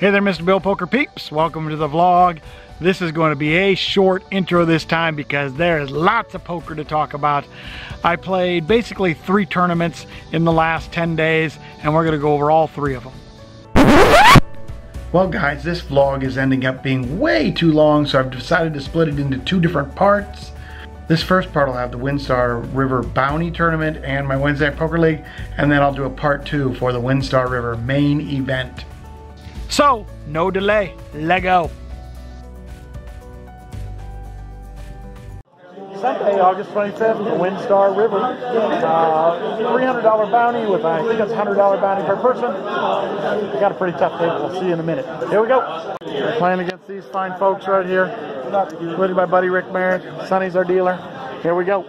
Hey there, Mr. Bill Poker peeps. Welcome to the vlog. This is going to be a short intro this time because there is lots of poker to talk about. I played basically 3 tournaments in the last 10 days, and we're going to go over all 3 of them. Well guys, this vlog is ending up being way too long, so I've decided to split it into 2 different parts. This first part will have the WinStar River Bounty Tournament and my Wednesday Poker League, and then I'll do a part 2 for the WinStar River Main Event. So, no delay, let go. Sunday, August 25th, the WinStar River. $300 bounty with, I think it's $100 bounty per person. We got a pretty tough table. We'll see you in a minute. Here we go. We're playing against these fine folks right here, including my buddy Rick Merrick. Sonny's our dealer. Here we go.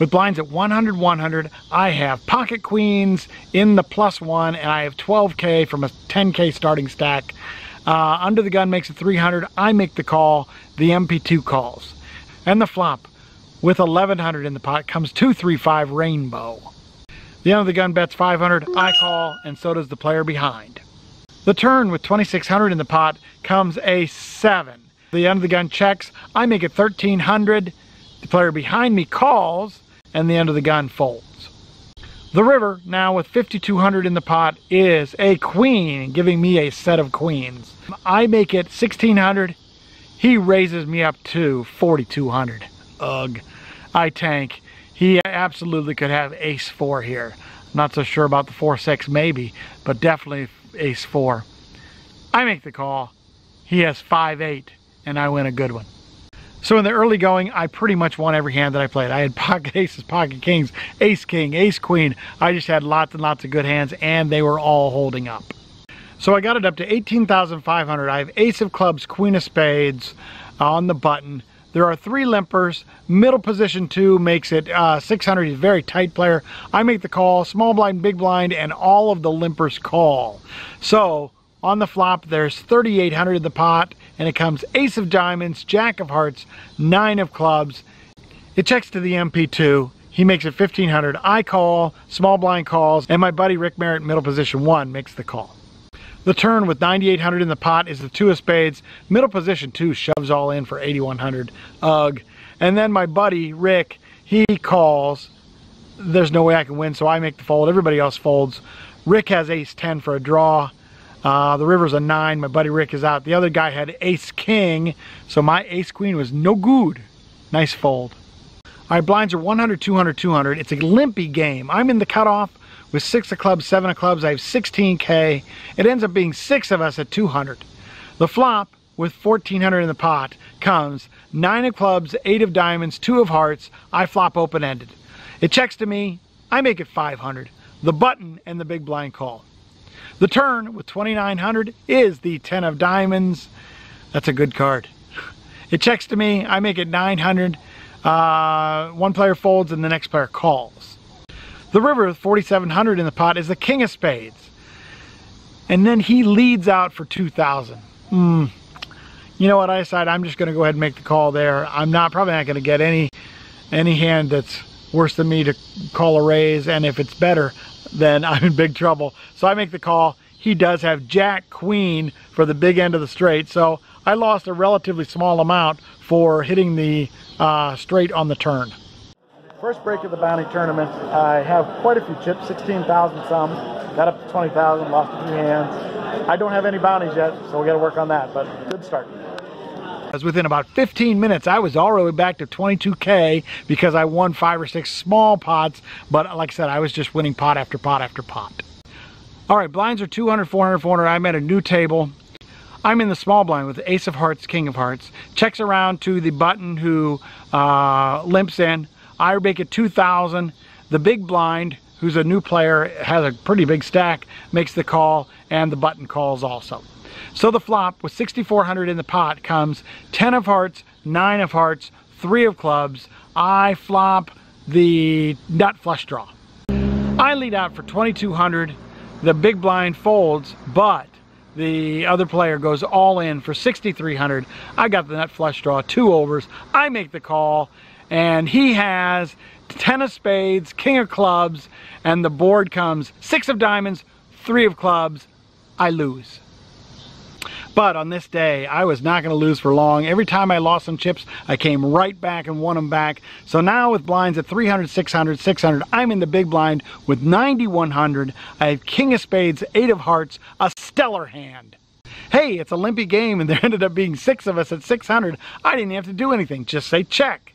With blinds at 100-100, I have pocket queens in the +1, and I have 12K from a 10K starting stack. Under the gun makes it 300. I make the call. The MP2 calls. And the flop, with 1100 in the pot, comes 235 rainbow. The end of the gun bets 500, I call, and so does the player behind. The turn with 2600 in the pot comes a 7. The end of the gun checks, I make it 1300, the player behind me calls, and the end of the gun folds. The river, now with 5200 in the pot, is a queen, giving me a set of queens. I make it 1600, he raises me up to 4,200. Ugh. I tank. He absolutely could have ace-4 here. Not so sure about the 4-6 maybe, but definitely ace-4. I make the call. He has 5-8, and I win a good one. So in the early going, I pretty much won every hand that I played. I had pocket aces, pocket kings, ace-king, ace-queen. I just had lots and lots of good hands, and they were all holding up. So I got it up to 18,500. I have ace of clubs, queen of spades on the button. There are 3 limpers. Middle position 2 makes it 600. He's a very tight player. I make the call. Small blind, big blind, and all of the limpers call. So on the flop, there's 3,800 in the pot, and it comes ace of diamonds, jack of hearts, 9 of clubs. It checks to the MP2. He makes it 1,500. I call. Small blind calls, and my buddy Rick Merritt, middle position 1, makes the call. The turn with 9,800 in the pot is the 2 of spades. Middle position 2 shoves all in for 8,100. Ugh. And then my buddy, Rick, he calls. There's no way I can win, so I make the fold. Everybody else folds. Rick has ace-10 for a draw. The river's a 9. My buddy Rick is out. The other guy had ace-king, so my ace-queen was no good. Nice fold. All right, blinds are 100, 200, 200. It's a limpy game. I'm in the cutoff. With 6 of clubs, 7 of clubs, I have 16K. It ends up being 6 of us at 200. The flop, with 1,400 in the pot, comes 9 of clubs, 8 of diamonds, 2 of hearts. I flop open-ended. It checks to me. I make it 500. The button and the big blind call. The turn, with 2,900, is the 10 of diamonds. That's a good card. It checks to me. I make it 900. One player folds and the next player calls. The river with 4,700 in the pot is the king of spades. And then he leads out for 2,000. You know what? I decide I'm just going to go ahead and make the call there. I'm not probably not going to get any hand that's worse than me to call a raise. And if it's better, then I'm in big trouble. So I make the call. He does have jack queen for the big end of the straight. So I lost a relatively small amount for hitting the straight on the turn. First break of the bounty tournament, I have quite a few chips, 16,000 some, got up to 20,000, lost a few hands. I don't have any bounties yet, so we got to work on that, but good start. As within about 15 minutes, I was already back to 22K because I won 5 or 6 small pots, but like I said, I was just winning pot after pot after pot. All right, blinds are 200, 400, 400. I'm at a new table. I'm in the small blind with ace of hearts, king of hearts. Checks around to the button who limps in. I make it 2,000. The big blind, who's a new player, has a pretty big stack, makes the call, and the button calls also. So the flop, with 6,400 in the pot, comes 10 of hearts, 9 of hearts, 3 of clubs. I flop the nut flush draw. I lead out for 2,200. The big blind folds, but the other player goes all in for 6,300. I got the nut flush draw, 2 overs. I make the call. And he has 10 of spades, king of clubs, and the board comes 6 of diamonds, 3 of clubs. I lose. But on this day, I was not going to lose for long. Every time I lost some chips, I came right back and won them back. So now with blinds at 300, 600, 600, I'm in the big blind with 9,100. I have king of spades, eight of hearts, a stellar hand. Hey, it's a limpy game, and there ended up being six of us at 600. I didn't have to do anything, just say check.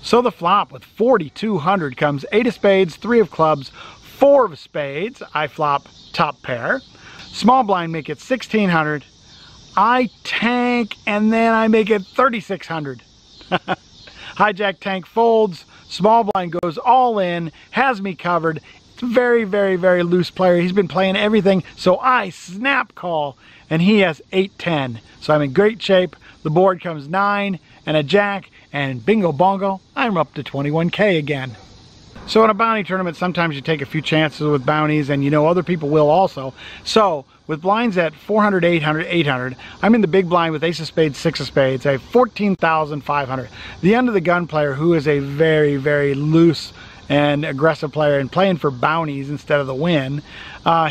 So the flop with 4,200 comes eight of spades, three of clubs, four of spades. I flop top pair. Small blind make it 1,600. I tank, and then I make it 3,600. Hijack tank folds. Small blind goes all in, has me covered. It's very, very, very loose player. He's been playing everything, so I snap call, and he has 8-10. So I'm in great shape. The board comes 9 and a jack, and bingo bongo, I'm up to 21K again. So in a bounty tournament, sometimes you take a few chances with bounties, and you know other people will also. So with blinds at 400, 800, 800, I'm in the big blind with ace of spades, six of spades. I have 14,500. The end of the gun player, who is a very, very loose and aggressive player and playing for bounties instead of the win,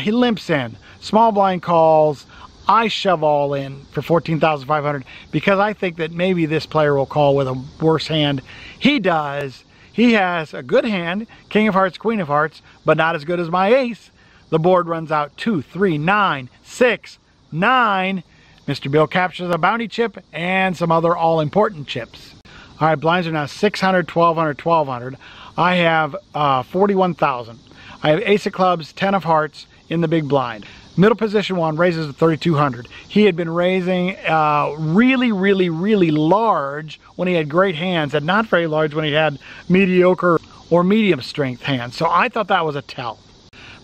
he limps in. Small blind calls. I shove all in for 14,500 because I think that maybe this player will call with a worse hand. He does. He has a good hand, king of hearts, queen of hearts, but not as good as my ace. The board runs out 2, 3, 9, 6, 9. Mr. Bill captures a bounty chip and some other all-important chips. All right, blinds are now 600, 1,200, 1,200. I have 41,000. I have ace of clubs, 10 of hearts in the big blind. Middle position one raises to 3,200. He had been raising really, really, really large when he had great hands and not very large when he had mediocre or medium strength hands. So I thought that was a tell.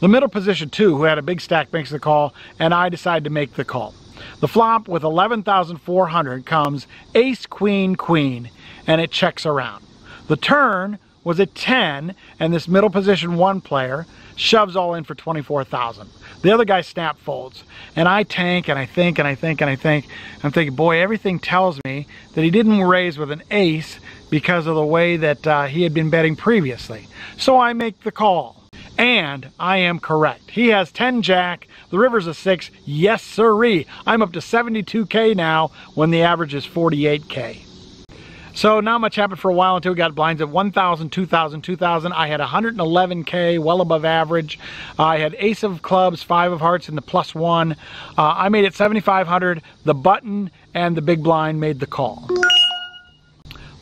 The middle position two, who had a big stack, makes the call, and I decide to make the call. The flop with 11,400 comes ace, queen, queen, and it checks around. The turn was a 10, and this middle position one player shoves all in for 24,000. The other guy snap folds, and I tank, and I think, and I think, and I think. I'm thinking, boy, everything tells me that he didn't raise with an ace because of the way that he had been betting previously. So I make the call, and I am correct. He has 10 jack, the river's a 6, yes sirree. I'm up to 72K now when the average is 48K. So not much happened for a while until we got blinds at 1,000, 2,000, 2,000. I had 111K, well above average. I had ace of clubs, five of hearts, and the plus one. I made it 7,500. The button and the big blind made the call.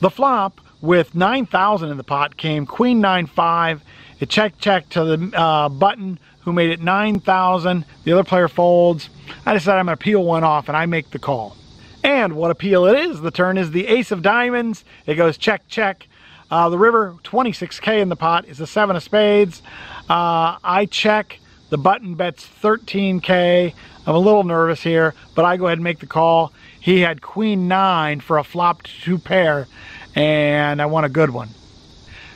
The flop with 9,000 in the pot came queen 9-5. It check to the button, who made it 9,000. The other player folds. I decided I'm going to peel one off, and I make the call. And what a peel it is. The turn is the ace of diamonds. It goes check, check. The river, 26K in the pot, is the seven of spades. I check. The button bets 13K. I'm a little nervous here, but I go ahead and make the call. He had queen nine for a flopped two pair, and I won a good one.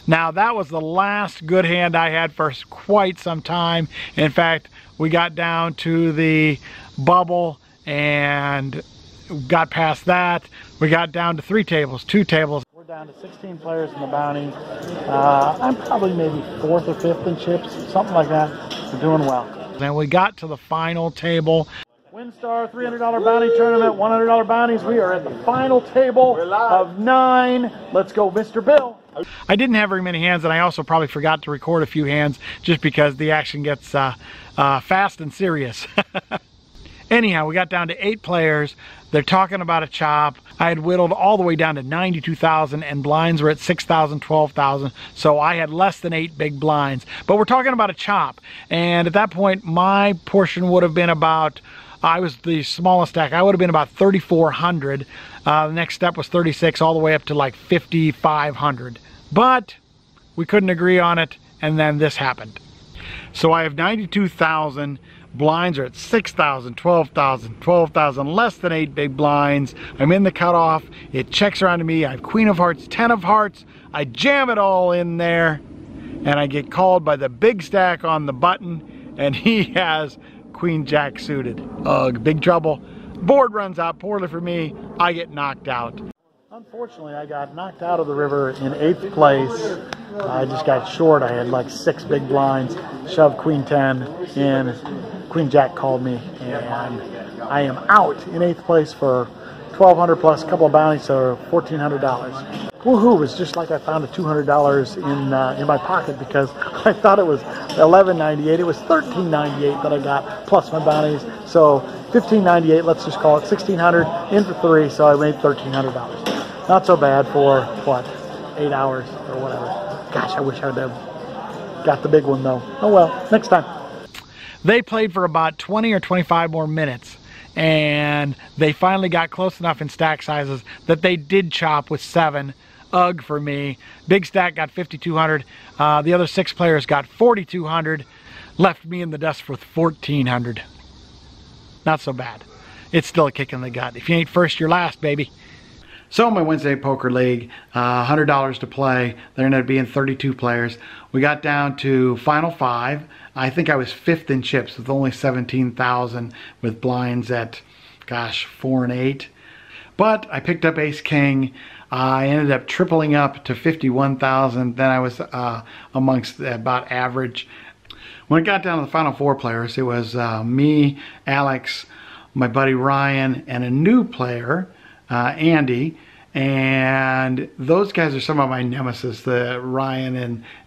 Now, that was the last good hand I had for quite some time. In fact, we got down to the bubble and got past that. We got down to three tables, two tables. We're down to 16 players in the bounty. I'm probably maybe fourth or fifth in chips, something like that. We're doing well. Then we got to the final table. WinStar $300 bounty tournament, $100 bounties. We are at the final table of 9. Let's go, Mr. Bill. I didn't have very many hands, and I also probably forgot to record a few hands just because the action gets fast and serious. Anyhow, we got down to 8 players. They're talking about a chop. I had whittled all the way down to 92,000, and blinds were at 6,000, 12,000. So I had less than 8 big blinds. But we're talking about a chop. And at that point, my portion would have been about, I was the smallest stack. I would have been about 3,400. The next step was 36, all the way up to like 5,500. But we couldn't agree on it, and then this happened. So I have 92,000. Blinds are at 6,000, 12,000, 12,000, less than 8 big blinds. I'm in the cutoff. It checks around to me. I have queen of hearts, 10 of hearts. I jam it all in there, and I get called by the big stack on the button, and he has queen jack suited. Ugh, big trouble. Board runs out poorly for me. I get knocked out. Unfortunately, I got knocked out of the river in 8th place. I just got short. I had like 6 big blinds, shoved queen 10 in. Queen jack called me, and I am out in 8th place for 1,200 plus a couple of bounties, so $1,400. Woohoo! It was just like I found the $200 in my pocket, because I thought it was $11.98. It was $13.98 that I got plus my bounties, so $15.98. Let's just call it $1,600 in for three, so I made $1,300. Not so bad for what, 8 hours or whatever. Gosh, I wish I would have got the big one though. Oh well, next time. They played for about 20 or 25 more minutes, and they finally got close enough in stack sizes that they did chop with 7. Ugh for me. Big stack got 5,200. The other 6 players got 4,200. Left me in the dust with 1,400. Not so bad. It's still a kick in the gut. If you ain't first, you're last, baby. So my Wednesday Poker League, $100 to play. There ended up being 32 players. We got down to final 5. I think I was 5th in chips with only 17,000, with blinds at, gosh, 4 and 8. But I picked up Ace King. I ended up tripling up to 51,000. Then I was amongst about average. When it got down to the final 4 players, it was me, Alex, my buddy Ryan, and a new player, Andy, and those guys are some of my nemesis, the Ryan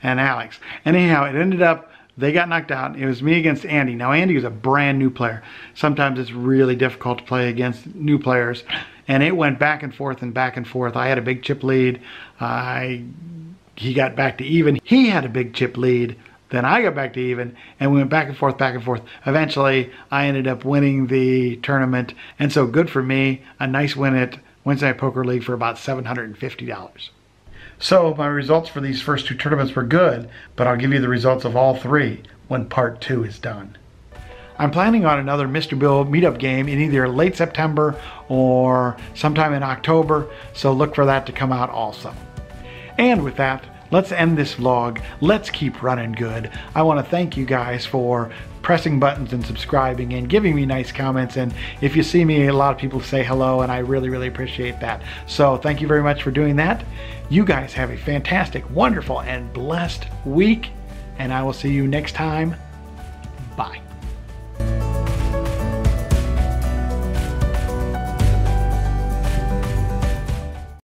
and Alex. Anyhow, it ended up they got knocked out. It was me against Andy. Now Andy was a brand new player. Sometimes it's really difficult to play against new players, and it went back and forth and back and forth. I had a big chip lead. He got back to even. He had a big chip lead. Then I got back to even, and we went back and forth, back and forth. Eventually, I ended up winning the tournament, and so good for me. A nice win at Wednesday Night Poker League for about $750. So my results for these first 2 tournaments were good, but I'll give you the results of all 3 when part 2 is done. I'm planning on another Mr. Bill meetup game in either late September or sometime in October, so look for that to come out also. And with that, let's end this vlog. Let's keep running good. I want to thank you guys for pressing buttons and subscribing and giving me nice comments. And if you see me, a lot of people say hello, and I really, really appreciate that. So thank you very much for doing that. You guys have a fantastic, wonderful, and blessed week, and I will see you next time. Bye.